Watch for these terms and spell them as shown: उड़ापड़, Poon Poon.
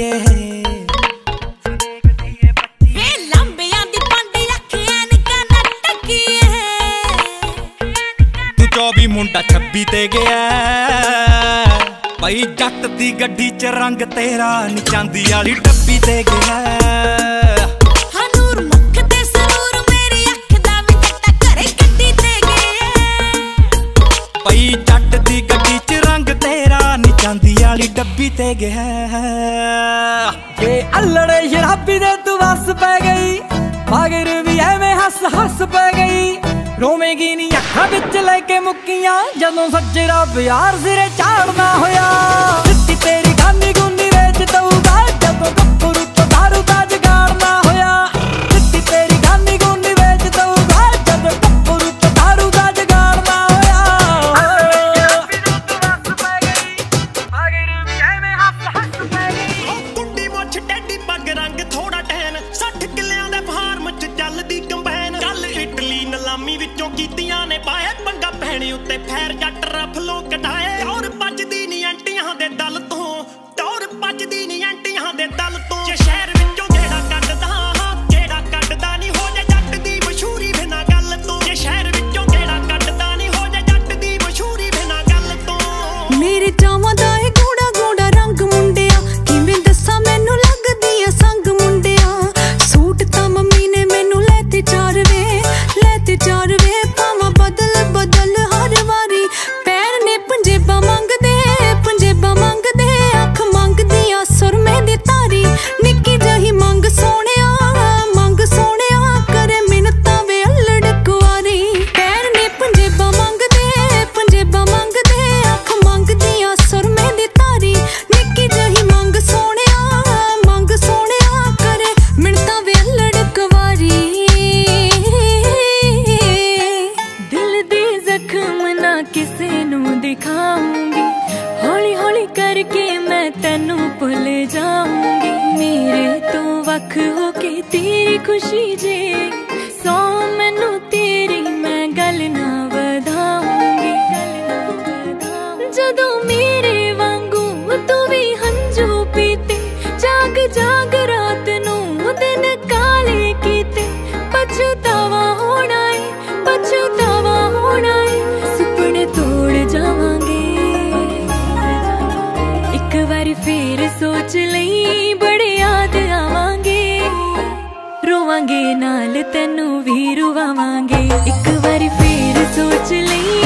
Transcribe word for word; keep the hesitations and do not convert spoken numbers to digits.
दिए तू चौबी मुंडा छब्बी ते गया भाई जट दी गड्डी च रंग तेरा नी चांदी वाली डब्बी ते गया डब्बी ते गया ये अल्लड़े शराबी ने तू बस पै गई मगर भी एवें हस हस पै गई रोवेगी नी अखा बिच लेके मुक्कियां जदों सजरा प्यार सिरे चाढ़ना होया चिट्टी तेरी खानी गुनी वेच दूंगा जदों गप्परू तो दारू दा जगाड़ना होया चिट्टी तेरी खानी गुनी वेच दूंगा जदों गप्परू तो दारू दा जगाड़ना होया शहर विचों गेड़ा कड्डदा हां गेड़ा कड्डदा नहीं हो जा जट दी मशहूरी बिना गल तो जे शहर विचों गेड़ा कड्डदा नहीं हो जा जट दी मशहूरी बिना गल तो मेरी चावां दा है गोड़ा गोड़ा रंग मुंडिया किवें दस्सां मैनू लगदी है संग मुंडिया सूट तां मम्मी ने मैनू लैते चार वे लैते चार वे पावां बदल बदल हर वारी पैर ने पंजेबां मंगदे पंजेबां मंगदे अख मंगदी आ सुरमे दी तारी निक्की जही मंग सोनिया मंग सोनिया करे मिन्नतां वे अल्लड़ कुआरी पैर ने पंजेबां मंगदे पंजेबां मंगदे अख मंगदी आ सुरमे दी तारी निक्की जही मंग सोनिया मंग सोनिया करे मिन्नतां वे अल्लड़ कुआरी दिल दे जख्म ना किसे नू दिखाऊंगी हौली हौली करके मैं तैनू भुल जाऊंगी मेरे तो वख होके तेरी खुशी जे सौ मैनू तेरी मैं गल ना वधाऊंगी जदों मेरे वांगू तू भी हंजू पीते जाग जाग रात नू दिन काले कीते पछतावा होना है पछतावा होना है सुपने तोड़ जावांगे एक बारी फिर सोच लई बड़े याद आवांगे रोवांगे नाल तैनू भी रुवावांगे एक बारी फिर सोच लई।